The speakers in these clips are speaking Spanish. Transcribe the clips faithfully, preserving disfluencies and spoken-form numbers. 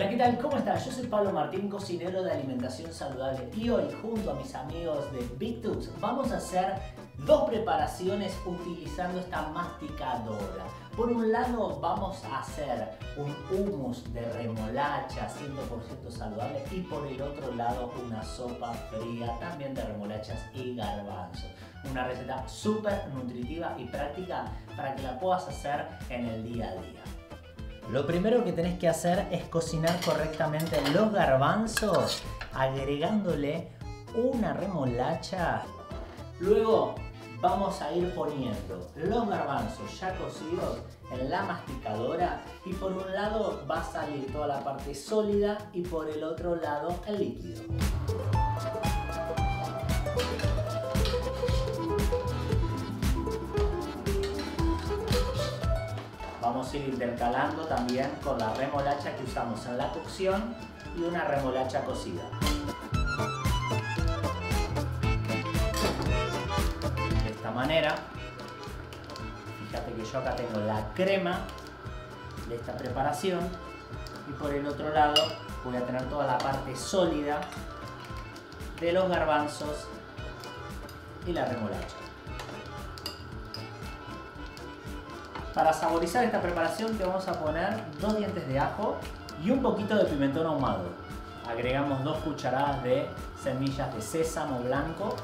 Hola, ¿qué tal? ¿Cómo estás? Yo soy Pablo Martín, cocinero de Alimentación Saludable, y hoy junto a mis amigos de Victus vamos a hacer dos preparaciones utilizando esta masticadora. Por un lado vamos a hacer un hummus de remolacha cien por ciento saludable y por el otro lado una sopa fría también de remolachas y garbanzos. Una receta súper nutritiva y práctica para que la puedas hacer en el día a día. Lo primero que tenés que hacer es cocinar correctamente los garbanzos agregándole una remolacha. Luego vamos a ir poniendo los garbanzos ya cocidos en la masticadora y por un lado va a salir toda la parte sólida y por el otro lado el líquido. Vamos a ir intercalando también con la remolacha que usamos en la cocción y una remolacha cocida. De esta manera, fíjate que yo acá tengo la crema de esta preparación y por el otro lado voy a tener toda la parte sólida de los garbanzos y la remolacha. Para saborizar esta preparación te vamos a poner dos dientes de ajo y un poquito de pimentón ahumado. Agregamos dos cucharadas de semillas de sésamo blanco,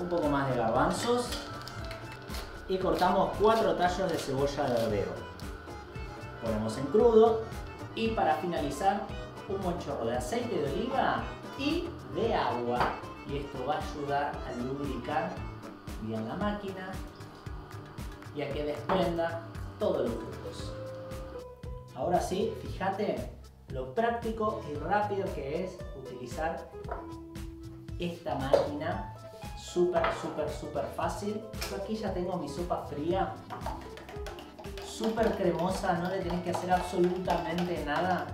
un poco más de garbanzos y cortamos cuatro tallos de cebolla de verdeo. Ponemos en crudo y para finalizar un buen chorro de aceite de oliva y de agua. Y esto va a ayudar a lubricar bien la máquina y a que desprenda todos los frutos. Ahora sí, fíjate lo práctico y rápido que es utilizar esta máquina. Súper, súper, súper fácil. Yo aquí ya tengo mi sopa fría, súper cremosa, no le tenés que hacer absolutamente nada.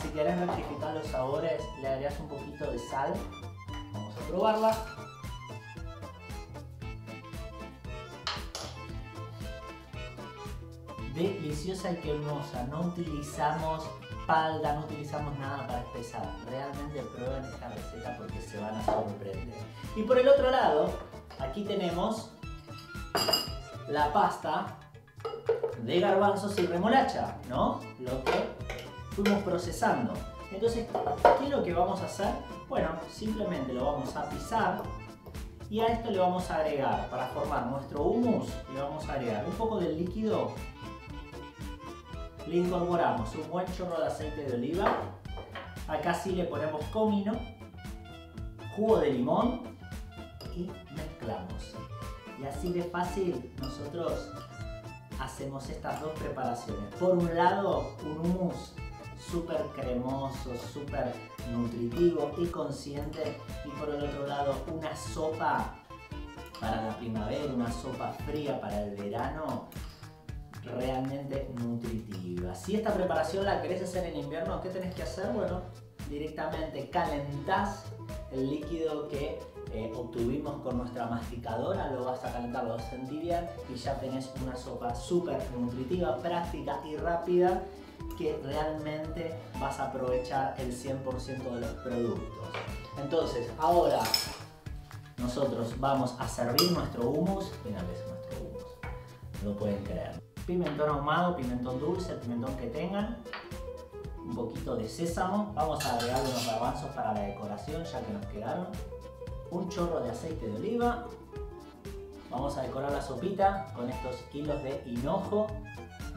Si querés rectificar los sabores, le agregás un poquito de sal. Vamos a probarla. Deliciosa y cremosa, no utilizamos palda, no utilizamos nada para espesar. Realmente prueben esta receta porque se van a sorprender. Y por el otro lado, aquí tenemos la pasta de garbanzos y remolacha, ¿no? Lo que fuimos procesando. Entonces, ¿qué es lo que vamos a hacer? Bueno, simplemente lo vamos a pisar. Y a esto le vamos a agregar, para formar nuestro hummus, le vamos a agregar un poco del líquido. Le incorporamos un buen chorro de aceite de oliva. Acá sí le ponemos comino, jugo de limón y mezclamos. Y así de fácil nosotros hacemos estas dos preparaciones. Por un lado, un hummus súper cremoso, súper nutritivo y consciente, y por el otro lado una sopa para la primavera, una sopa fría para el verano, realmente nutritiva. Si esta preparación la querés hacer en invierno, ¿qué tenés que hacer? Bueno, directamente calentás el líquido que eh, obtuvimos con nuestra masticadora, lo vas a calentar, lo vas a entibiar y ya tenés una sopa súper nutritiva, práctica y rápida, que realmente vas a aprovechar el cien por ciento de los productos. Entonces, ahora nosotros vamos a servir nuestro hummus. Mirá que es nuestro hummus, no lo pueden creer. Pimentón ahumado, pimentón dulce, el pimentón que tengan, un poquito de sésamo. Vamos a agregar unos garbanzos para la decoración, ya que nos quedaron. Un chorro de aceite de oliva. Vamos a decorar la sopita con estos hilos de hinojo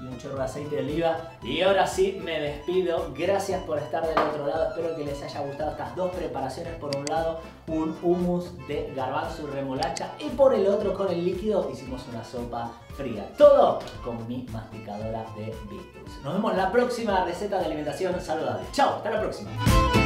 y un chorro de aceite de oliva. Y ahora sí me despido. Gracias por estar del otro lado. Espero que les haya gustado estas dos preparaciones. Por un lado, un hummus de garbanzo y remolacha. Y por el otro, con el líquido, hicimos una sopa fría. Todo con mi masticadora de Victus. Nos vemos en la próxima receta de alimentación saludable. Chao, hasta la próxima.